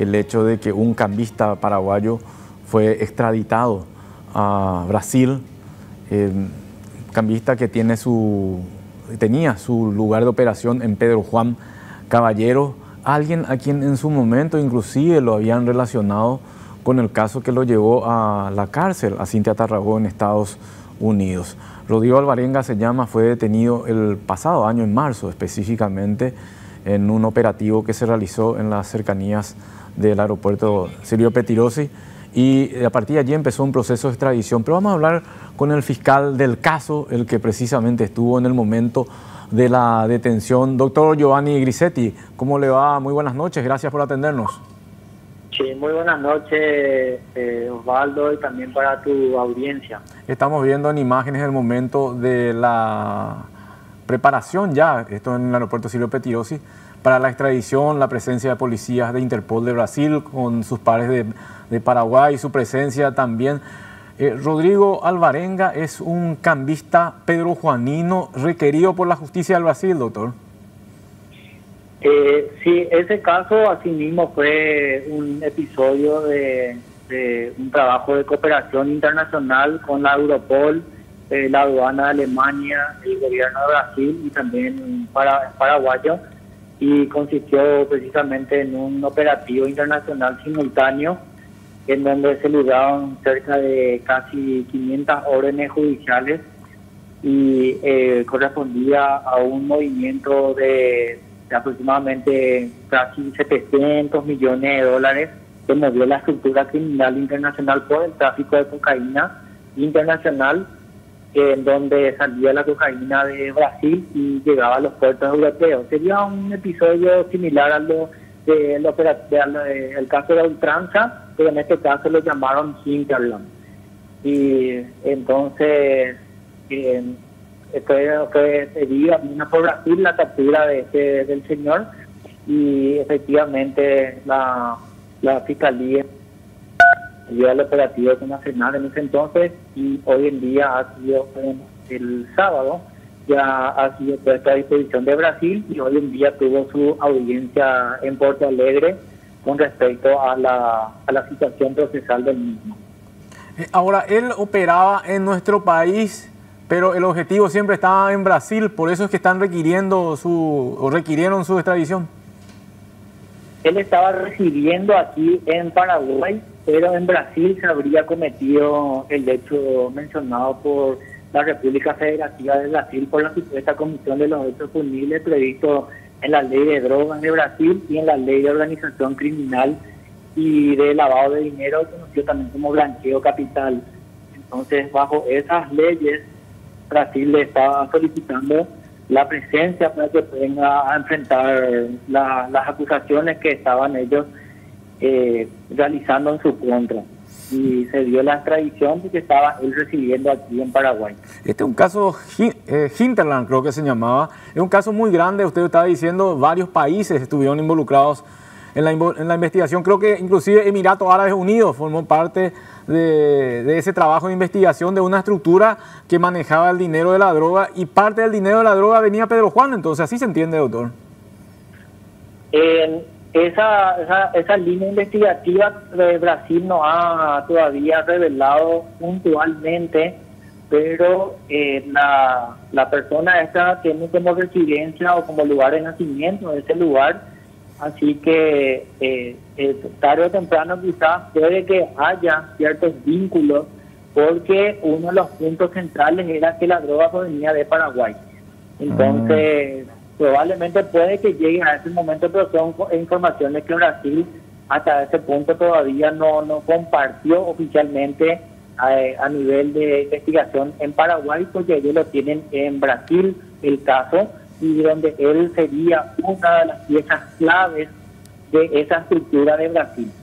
el hecho de que un cambista paraguayo fue extraditado a Brasil, cambista que tenía su lugar de operación en Pedro Juan Caballero, alguien a quien en su momento inclusive lo habían relacionado con el caso que lo llevó a la cárcel, a Cintia Tarragó en Estados Unidos. Rodrigo Alvarenga fue detenido el pasado año, en marzo específicamente, en un operativo que se realizó en las cercanías del aeropuerto Silvio Petirosi, y a partir de allí empezó un proceso de extradición. Pero vamos a hablar con el fiscal del caso, el que precisamente estuvo en el momento de la detención. Doctor Giovanni Grisetti, ¿cómo le va? Muy buenas noches, gracias por atendernos. Sí, muy buenas noches, Osvaldo, y también para tu audiencia. Estamos viendo en imágenes el momento de la preparación ya, esto en el aeropuerto Silvio Petirosi, para la extradición, la presencia de policías de Interpol de Brasil con sus pares de Paraguay, su presencia también. Rodrigo Alvarenga es un cambista pedrojuanino requerido por la justicia del Brasil, doctor. Sí, ese caso asimismo fue un episodio de un trabajo de cooperación internacional con la Europol, la aduana de Alemania, el gobierno de Brasil y también paraguayo, y consistió precisamente en un operativo internacional simultáneo en donde se libraron cerca de casi 500 órdenes judiciales y correspondía a un movimiento de aproximadamente casi 700 millones de dólares que movió la estructura criminal internacional por el tráfico de cocaína internacional, en donde salía la cocaína de Brasil y llegaba a los puertos europeos. Sería un episodio similar al del caso de Ultranza, pero en este caso lo llamaron Hinterland. Y entonces fue pedida por Brasil la captura de del señor, y efectivamente la fiscalía dio el operativo nacional en ese entonces, y hoy en día ha sido el sábado, ya ha sido puesta a disposición de Brasil, y hoy en día tuvo su audiencia en Porto Alegre con respecto a la situación procesal del mismo. Ahora, él operaba en nuestro país, pero el objetivo siempre estaba en Brasil, por eso es que están requirieron su extradición. Él estaba residiendo aquí en Paraguay, pero en Brasil se habría cometido el hecho mencionado por la República Federativa de Brasil por la supuesta comisión de los hechos punibles previsto en la ley de drogas de Brasil y en la ley de organización criminal y de lavado de dinero, conocido también como blanqueo capital. Entonces, bajo esas leyes, Brasil le estaba solicitando la presencia para que venga a enfrentar las acusaciones que estaban ellos realizando en su contra, y se dio la extradición porque estaba él residiendo aquí en Paraguay. Este es un caso, Hinterland creo que se llamaba, es un caso muy grande, usted está diciendo, varios países estuvieron involucrados en la investigación, creo que inclusive Emiratos Árabes Unidos formó parte de ese trabajo de investigación de una estructura que manejaba el dinero de la droga, y parte del dinero de la droga venía Pedro Juan, entonces así se entiende, doctor. Esa línea investigativa de Brasil no ha todavía revelado puntualmente, pero la persona esta tiene como residencia o como lugar de nacimiento ese lugar, así que tarde o temprano quizás puede que haya ciertos vínculos, porque uno de los puntos centrales era que la droga provenía de Paraguay. Entonces probablemente puede que lleguen a ese momento, pero son informaciones que Brasil hasta ese punto todavía no compartió oficialmente a nivel de investigación en Paraguay, porque ellos lo tienen en Brasil el caso, y donde él sería una de las piezas claves de esa estructura de Brasil.